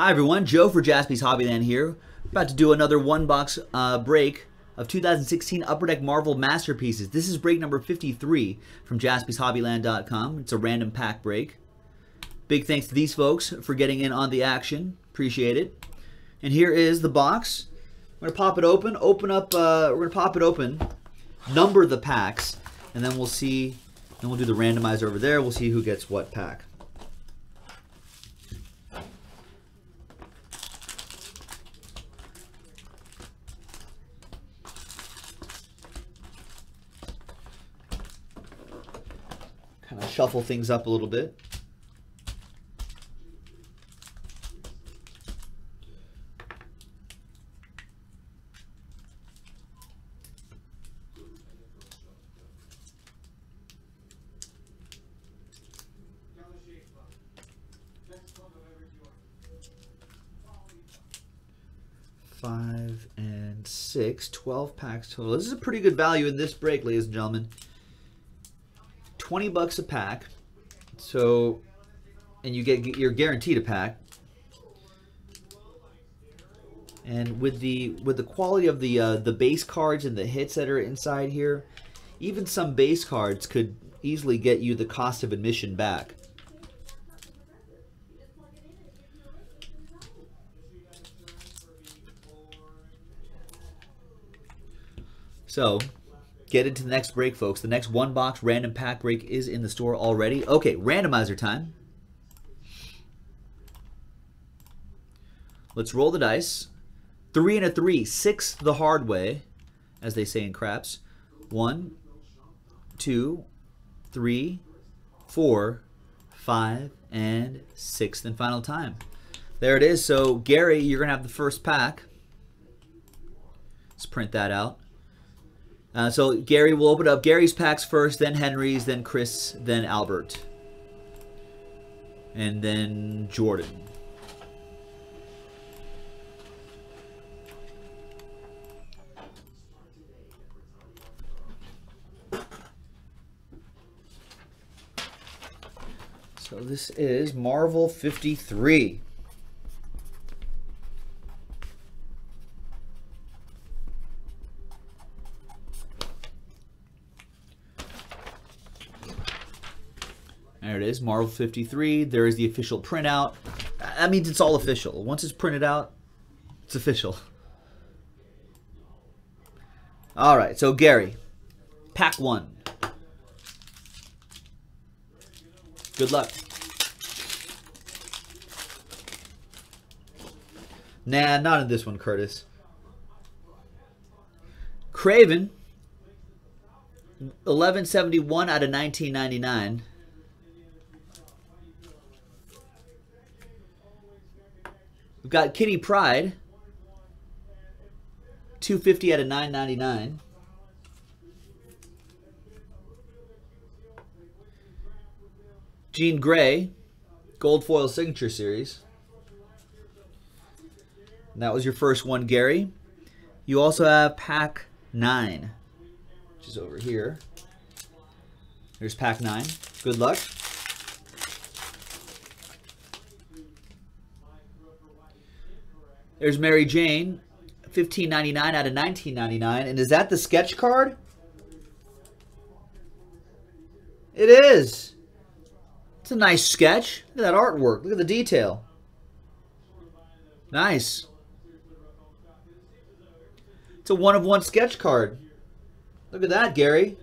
Hi everyone, Joe for Jaspy's Hobbyland here. About to do another one-box break of 2016 Upper Deck Marvel Masterpieces. This is break number 53 from jaspyshobbyland.com. It's a random pack break. Big thanks to these folks for getting in on the action. Appreciate it. And here is the box. We're gonna pop it open. Number the packs, and then we'll see. Then we'll do the randomizer over there. We'll see who gets what pack. Shuffle things up a little bit. Five and six, 12 packs total. This is a pretty good value in this break, ladies and gentlemen. $20 a pack, so, and you get, you're guaranteed a pack. And with the quality of the base cards and the hits that are inside here, even some base cards could easily get you the cost of admission back. So get into the next break, folks. The next one-box random pack break is in the store already. Okay, randomizer time. Let's roll the dice. 3 and a 3, 6 the hard way, as they say in craps. 1, 2, 3, 4, 5, and 6th and final time. There it is. So, Gary, you're going to have the first pack. Let's print that out. So Gary will open up Gary's packs first, then Henry's, then Chris, then Albert, and then Jordan. So this is Marvel 53. There it is, Marvel 53. There is the official printout. That means it's all official. Once it's printed out, it's official. All right, so Gary, pack 1. Good luck. Nah, not in this one, Curtis. Craven, 1171 out of 1999. We've got Kitty Pryde, 250 out of 999. Jean Grey, Gold Foil Signature Series. And that was your first one, Gary. You also have pack 9, which is over here. There's pack 9. Good luck. There's Mary Jane, $15.99 out of $19.99. And is that the sketch card? It is. It's a nice sketch. Look at that artwork. Look at the detail. Nice. It's a one-of-one sketch card. Look at that, Gary.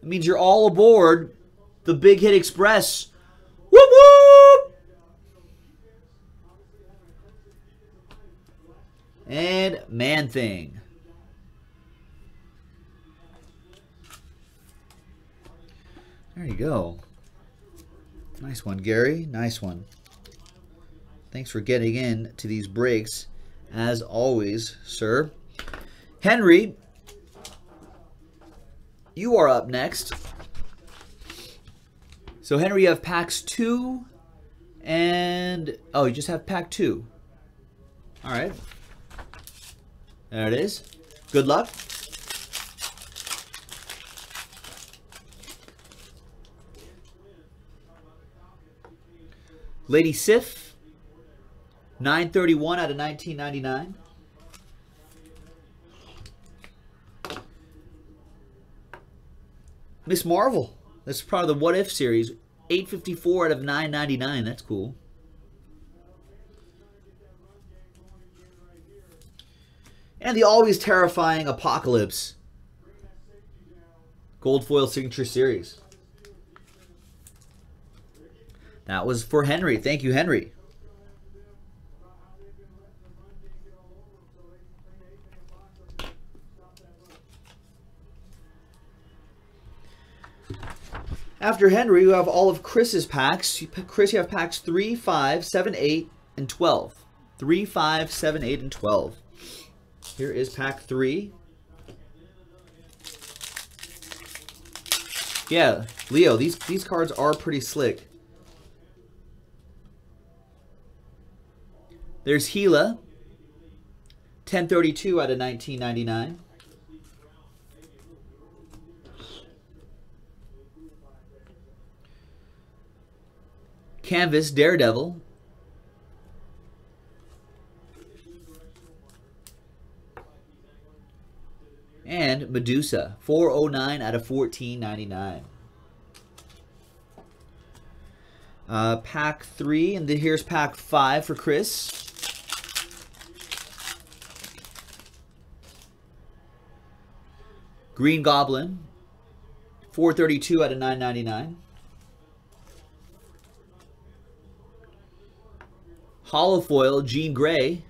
It means you're all aboard the Big Hit Express. Whoop, whoop! And Man Thing. There you go. Nice one, Gary. Nice one. Thanks for getting in to these breaks, as always, sir. Henry, you are up next. So, Henry, you have packs 2 and... Oh, you just have pack 2. All right. There it is. Good luck. Lady Sif, 931 out of 1999. Miss Marvel. That's part of the What If series. 854 out of 999. That's cool. And the always terrifying Apocalypse. Gold foil signature series. That was for Henry. Thank you, Henry. After Henry, you have all of Chris's packs. Chris, you have packs 3, 5, 7, 8, and 12. 3, 5, 7, 8, and 12. Here is pack 3. Yeah, Leo, these cards are pretty slick. There's Gila, 1032 out of 1999. Canvas, Daredevil. And Medusa, 409 out of 1499. Pack 3, and then here's pack 5 for Chris. Green Goblin, 432 out of 999. Hollow foil, Jean Grey.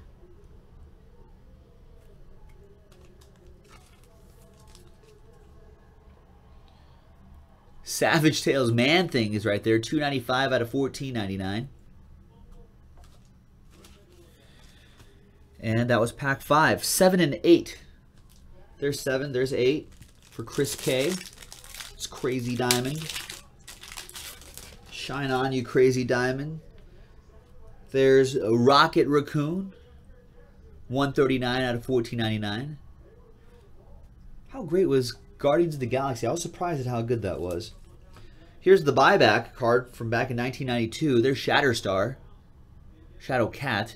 Savage Tales, Man Thing is right there, 295 out of 1499. And that was pack 5. 7 and 8. There's 7, there's 8 for Chris K. It's Crazy Diamond. Shine on, you Crazy Diamond. There's a Rocket Raccoon, 139 out of 1499. How great was Guardians of the Galaxy? I was surprised at how good that was. Here's the buyback card from back in 1992. There's Shatterstar, Shadowcat.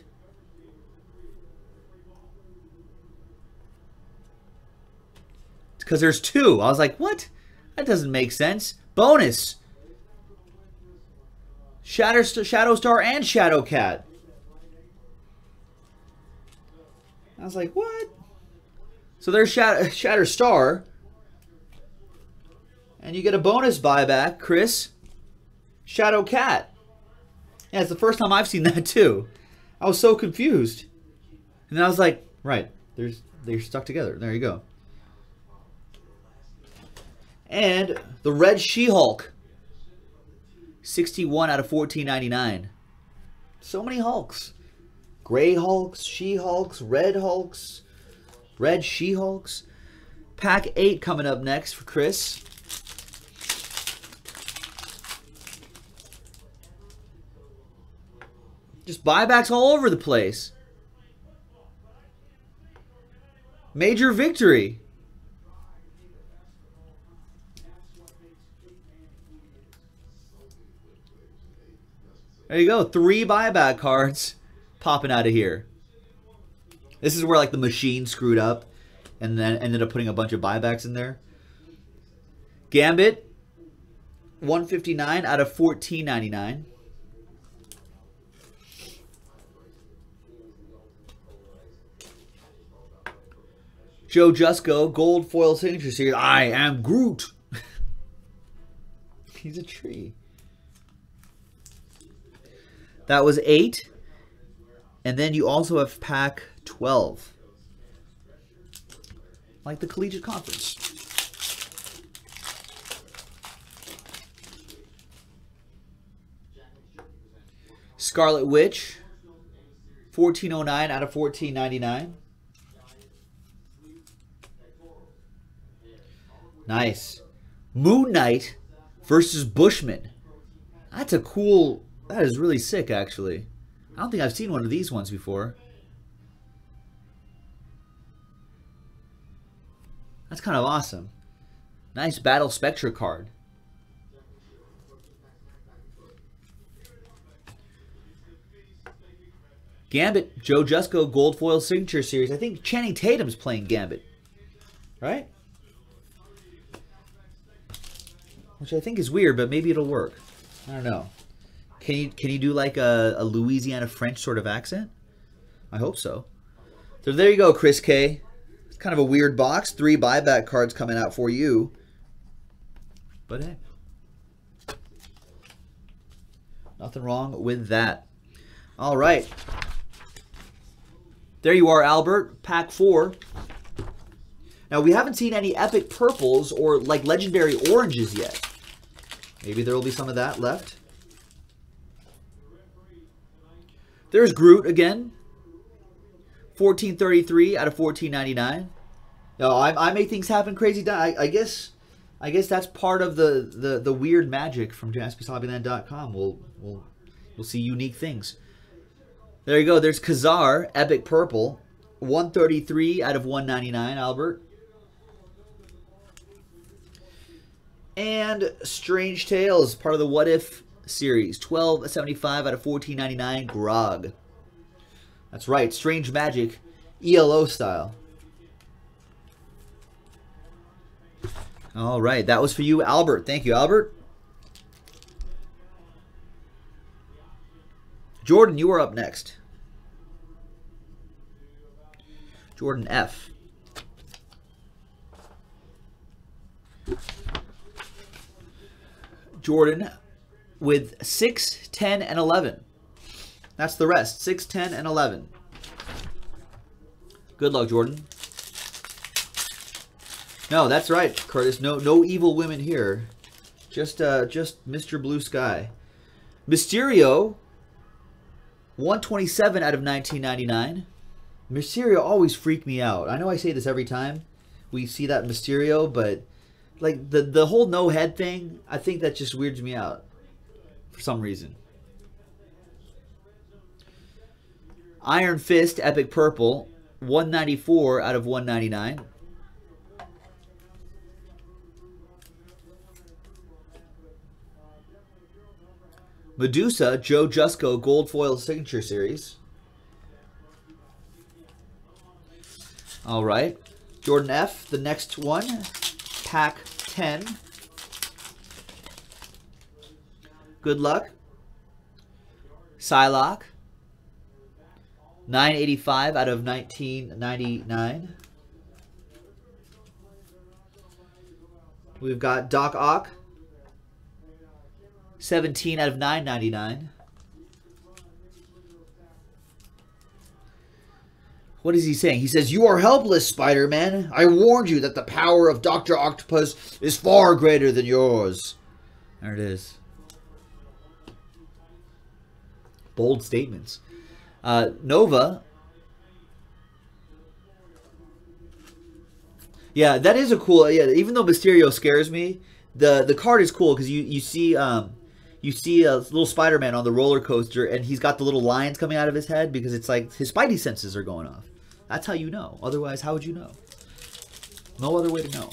It's because there's 2. I was like, what? That doesn't make sense. Bonus. Shadowstar and Shadowcat. I was like, what? So there's Shatterstar. And you get a bonus buyback, Chris. Shadowcat. Yeah, it's the first time I've seen that too. I was so confused. And then I was like, right, they're stuck together. There you go. And the Red She-Hulk. 61 out of 1499. So many Hulks. Gray Hulks, She-Hulks, Red Hulks, Red She-Hulks. Pack 8 coming up next for Chris. Just buybacks all over the place. Major victory. There you go. 3 buyback cards popping out of here. This is where like the machine screwed up and then ended up putting a bunch of buybacks in there. Gambit, 159 out of 1499. Joe Jusko, gold foil signature series. I am Groot. He's a tree. That was 8. And then you also have pack 12. Like the collegiate conference. Scarlet Witch, 1409 out of 1499. Nice. Moon Knight versus Bushman. That's a cool... That is really sick, actually. I don't think I've seen one of these ones before. That's kind of awesome. Nice Battle Spectra card. Gambit, Joe Jusko, Gold Foil Signature Series. I think Channing Tatum's playing Gambit, right? Which I think is weird, but maybe it'll work. I don't know. Can you do like a Louisiana French sort of accent? I hope so. So there you go, Chris K. It's kind of a weird box. 3 buyback cards coming out for you. But hey, nothing wrong with that. All right. There you are, Albert. Pack 4. Now, we haven't seen any epic purples or like legendary oranges yet. Maybe there will be some of that left. There's Groot again. 1433 out of 1499. No, I make things happen crazy. I guess that's part of the weird magic from jaspyshobbyland.com. We'll see unique things. There you go. There's Kazar, epic purple. 133 out of 199, Albert. And Strange Tales, part of the What If series. 1275 out of 1499, Grog. That's right, Strange Magic, ELO style. All right, that was for you, Albert. Thank you, Albert. Jordan, you are up next. Jordan F. Jordan with 6, 10, and 11. That's the rest. 6, 10, and 11. Good luck, Jordan. No, that's right, Curtis. No evil women here. Just Mr. Blue Sky. Mysterio, 127 out of 1999. Mysterio always freaked me out. I know I say this every time we see that Mysterio, but like the whole no head thing, I think that just weirds me out for some reason. Iron Fist, epic purple, 194 out of 199. Medusa, Joe Jusko, Gold Foil Signature Series. All right. Jordan F., the next one, pack 10. Good luck. Psylocke. 985 out of 1999. We've got Doc Ock, 17 out of 999. What is he saying? He says, "You are helpless, Spider-Man. I warned you that the power of Dr. Octopus is far greater than yours." There it is. Bold statements. Nova. Yeah, that is a cool. Yeah, even though Mysterio scares me, the card is cool because you see a little Spider-Man on the roller coaster and he's got the little lines coming out of his head because it's like his Spidey senses are going off. That's how you know. Otherwise, how would you know? No other way to know.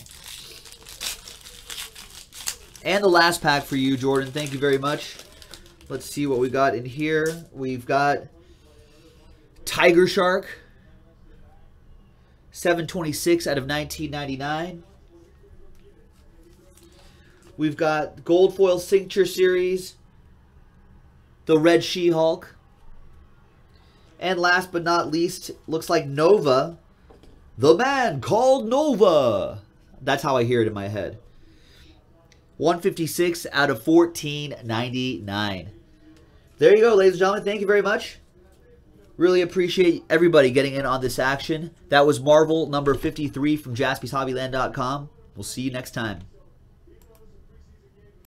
And the last pack for you, Jordan. Thank you very much. Let's see what we got in here. We've got Tiger Shark, 726 out of 1999. We've got Gold Foil Signature Series, the Red She-Hulk. And last but not least, looks like Nova, the man called Nova. That's how I hear it in my head. 156 out of 1499. There you go, ladies and gentlemen. Thank you very much. Really appreciate everybody getting in on this action. That was Marvel number 53 from JaspysHobbyland.com. We'll see you next time.